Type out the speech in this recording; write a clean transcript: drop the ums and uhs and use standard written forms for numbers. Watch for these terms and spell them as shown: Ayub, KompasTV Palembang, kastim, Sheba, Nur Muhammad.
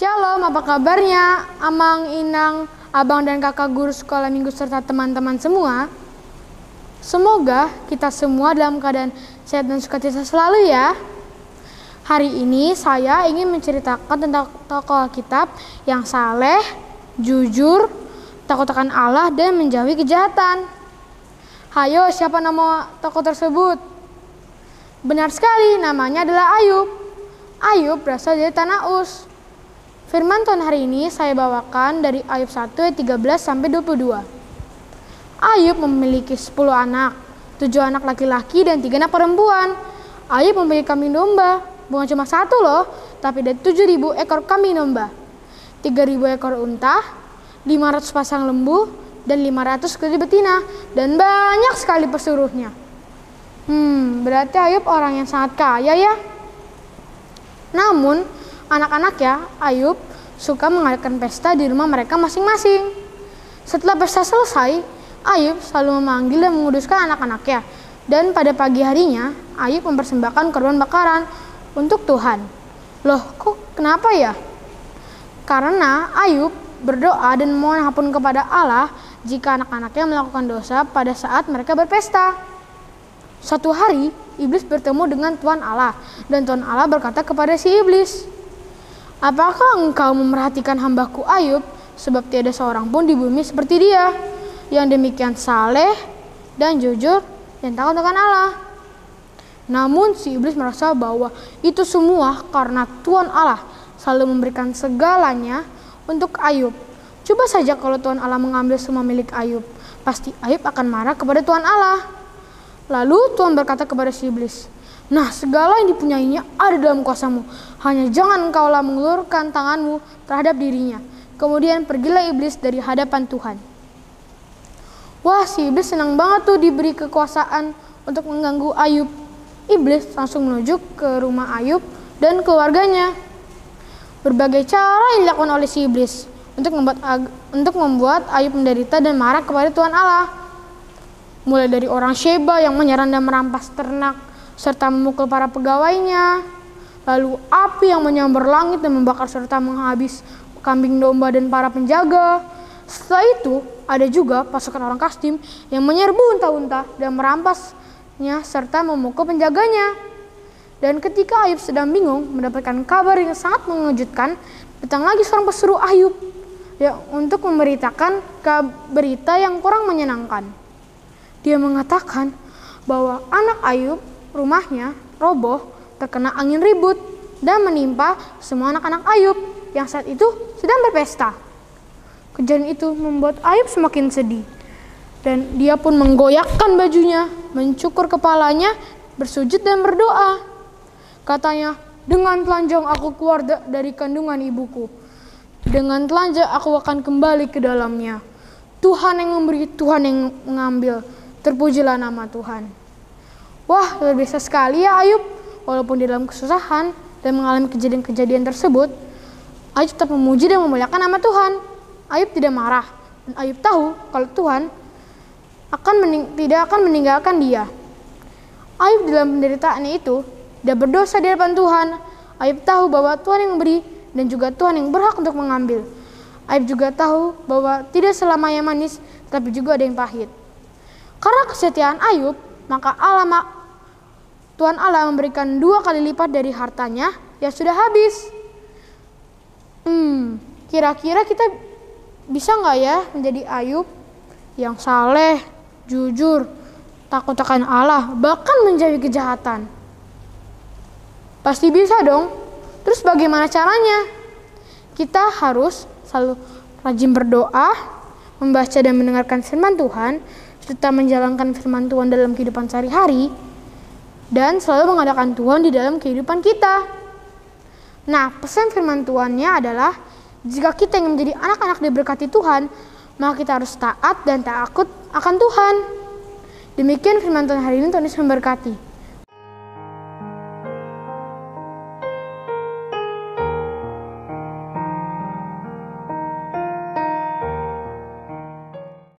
Shalom, apa kabarnya Amang, Inang, Abang dan Kakak guru sekolah minggu serta teman-teman semua. Semoga kita semua dalam keadaan sehat dan sukacita selalu ya. Hari ini saya ingin menceritakan tentang tokoh Alkitab yang saleh, jujur, takut akan Allah dan menjauhi kejahatan. Hayo, siapa nama tokoh tersebut? Benar sekali, namanya adalah Ayub. Ayub berasal dari tanah Uz. Firman Tuhan hari ini saya bawakan dari Ayub 1 ayat 13-22. Ayub memiliki 10 anak, 7 anak laki-laki dan 3 anak perempuan. Ayub mempunyai kambing domba, bukan cuma satu loh, tapi ada 7.000 ekor kambing domba, 3.000 ekor unta, 500 pasang lembu, dan 500 keledai betina, dan banyak sekali pesuruhnya. Berarti Ayub orang yang sangat kaya ya. Namun, anak-anak ya, Ayub suka mengadakan pesta di rumah mereka masing-masing. Setelah pesta selesai, Ayub selalu memanggil dan menguduskan anak-anaknya. Dan pada pagi harinya, Ayub mempersembahkan korban bakaran untuk Tuhan. Loh, kok kenapa ya? Karena Ayub berdoa dan memohon ampun kepada Allah jika anak-anaknya melakukan dosa pada saat mereka berpesta. Suatu hari, Iblis bertemu dengan Tuhan Allah. Dan Tuhan Allah berkata kepada si Iblis, "Apakah engkau memerhatikan hambaku Ayub, sebab tiada seorang pun di bumi seperti dia, yang demikian saleh dan jujur dan takut akan Allah." Namun si Iblis merasa bahwa itu semua karena Tuhan Allah selalu memberikan segalanya untuk Ayub. Coba saja kalau Tuhan Allah mengambil semua milik Ayub, pasti Ayub akan marah kepada Tuhan Allah. Lalu Tuhan berkata kepada si Iblis, "Nah, segala yang dipunyainya ada dalam kuasamu. Hanya jangan engkaulah mengulurkan tanganmu terhadap dirinya." Kemudian pergilah Iblis dari hadapan Tuhan. Wah, si Iblis senang banget tuh diberi kekuasaan untuk mengganggu Ayub. Iblis langsung menuju ke rumah Ayub dan keluarganya. Berbagai cara yang dilakukan oleh si Iblis untuk membuat Ayub menderita dan marah kepada Tuhan Allah. Mulai dari orang Sheba yang menyerang dan merampas ternak, serta memukul para pegawainya. Lalu api yang menyambar langit dan membakar serta menghabis kambing domba dan para penjaga. Setelah itu, ada juga pasukan orang Kastim yang menyerbu unta-unta dan merampasnya serta memukul penjaganya. Dan ketika Ayub sedang bingung mendapatkan kabar yang sangat mengejutkan, datang lagi seorang pesuruh Ayub ya, untuk memberitakan berita yang kurang menyenangkan. Dia mengatakan bahwa anak Ayub rumahnya roboh, terkena angin ribut, dan menimpa semua anak-anak Ayub yang saat itu sedang berpesta. Kejadian itu membuat Ayub semakin sedih, dan dia pun menggoyakkan bajunya, mencukur kepalanya, bersujud dan berdoa. Katanya, "Dengan telanjang aku keluar dari kandungan ibuku. Dengan telanjang aku akan kembali ke dalamnya. Tuhan yang memberi, Tuhan yang mengambil. Terpujilah nama Tuhan." Wah, luar biasa sekali ya Ayub. Walaupun di dalam kesusahan dan mengalami kejadian-kejadian tersebut, Ayub tetap memuji dan memuliakan nama Tuhan. Ayub tidak marah, dan Ayub tahu kalau Tuhan tidak akan meninggalkan dia. Ayub dalam penderitaannya itu tidak berdosa di hadapan Tuhan. Ayub tahu bahwa Tuhan yang memberi dan juga Tuhan yang berhak untuk mengambil. Ayub juga tahu bahwa tidak selamanya manis, tapi juga ada yang pahit. Karena kesetiaan Ayub, maka Tuhan Allah memberikan 2 kali lipat dari hartanya yang sudah habis. Kira-kira kita bisa nggak ya menjadi Ayub yang saleh, jujur, takut akan Allah, bahkan menjauhi kejahatan? Pasti bisa dong. Terus bagaimana caranya? Kita harus selalu rajin berdoa, membaca dan mendengarkan firman Tuhan, serta menjalankan firman Tuhan dalam kehidupan sehari-hari, dan selalu mengadakan Tuhan di dalam kehidupan kita. Nah, pesan firman Tuhannya adalah, jika kita ingin menjadi anak-anak diberkati Tuhan, maka kita harus taat dan takut akan Tuhan. Demikian firman Tuhan hari ini, Tuhan Yesus memberkati.